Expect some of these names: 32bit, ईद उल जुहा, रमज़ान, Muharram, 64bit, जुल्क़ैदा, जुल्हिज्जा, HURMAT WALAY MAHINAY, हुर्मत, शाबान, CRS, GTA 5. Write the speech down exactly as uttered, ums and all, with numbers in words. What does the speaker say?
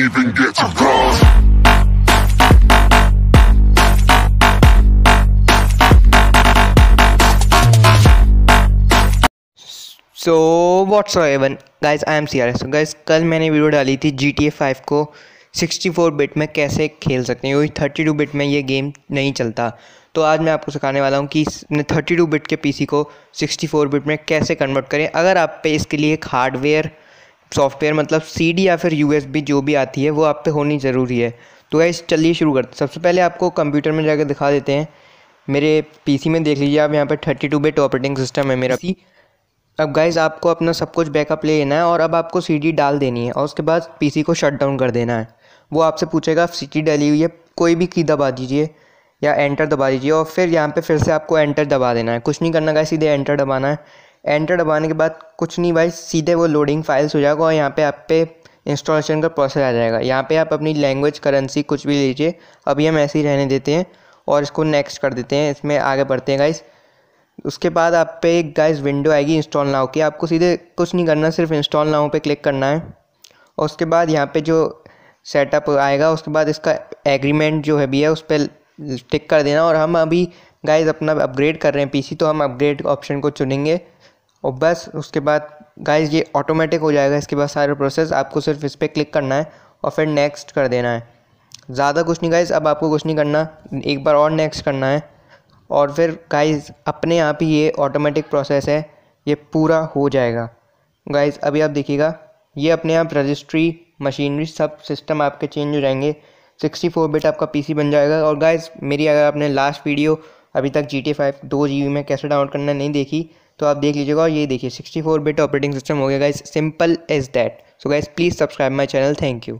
even get to cross. So what's up everyone, guys I am C R S. So guys कल मैंने video डाली थी G T A five को sixty four bit में कैसे खेल सकते हैं, क्योंकि थर्टी टू बिट में ये गेम नहीं चलता। तो आज मैं आपको सिखाने वाला हूँ कि थर्टी टू बिट के पीसी को सिक्सटी फोर बिट में कैसे कन्वर्ट करें। अगर आप पे इसके लिए एक हार्डवेयर, सॉफ्टवेयर मतलब सीडी या फिर यूएसबी जो भी आती है वो आप पे होनी ज़रूरी है। तो गाइस चलिए शुरू करते हैं। सबसे पहले आपको कंप्यूटर में जाकर दिखा देते हैं। मेरे पीसी में देख लीजिए आप, यहाँ पर thirty two bit operating system है मेरा पीसी। अब गाइस आपको अपना सब कुछ बैकअप ले लेना है और अब आपको सीडी डाल देनी है और उसके बाद पीसी को शट डाउन कर देना है। वो आपसे पूछेगा सीडी डाली हुई है, कोई भी की दबा दीजिए या एंटर दबा दीजिए और फिर यहाँ पे फिर से आपको एंटर दबा देना है। कुछ नहीं करना गाइस, सीधे एंटर दबाना है। एंटर दबाने के बाद कुछ नहीं भाई, सीधे वो लोडिंग फाइल्स हो जाएगा और यहाँ पे आप पे इंस्टॉलेशन का प्रोसेस आ जाएगा। यहाँ पे आप अपनी लैंग्वेज, करेंसी कुछ भी लीजिए। अभी हम ऐसे ही रहने देते हैं और इसको नेक्स्ट कर देते हैं, इसमें आगे बढ़ते हैं गाइस। उसके बाद आप पे एक गाइस विंडो आएगी इंस्टॉल नाउ की। आपको सीधे कुछ नहीं करना, सिर्फ इंस्टॉल नाउ पे क्लिक करना है और उसके बाद यहाँ पे जो सेटअप आएगा उसके बाद इसका एग्रीमेंट जो है भी है उस पर टिक कर देना। और हम अभी गाइस अपना अपग्रेड कर रहे हैं पीसी, तो हम अपग्रेड ऑप्शन को चुनेंगे और बस उसके बाद गाइस ये ऑटोमेटिक हो जाएगा। इसके बाद सारा प्रोसेस आपको सिर्फ इस पर क्लिक करना है और फिर नेक्स्ट कर देना है, ज़्यादा कुछ नहीं गाइस। अब आपको कुछ नहीं करना, एक बार और नेक्स्ट करना है और फिर गाइस अपने आप ही ये ऑटोमेटिक प्रोसेस है, ये पूरा हो जाएगा गाइस। अभी आप देखिएगा ये अपने आप रजिस्ट्री, मशीनरी सब सिस्टम आपके चेंज हो जाएंगे। सिक्सटी फोर बिट आपका पीसी बन जाएगा। और गाइस मेरी अगर आपने लास्ट वीडियो अभी तक जी टी ए फाइव दो जी बी में कैसे डाउनलोड करना नहीं देखी तो आप देख लीजिएगा। और ये देखिए sixty four bit operating system हो गया guys, simple as that. So guys, please subscribe my channel. Thank you.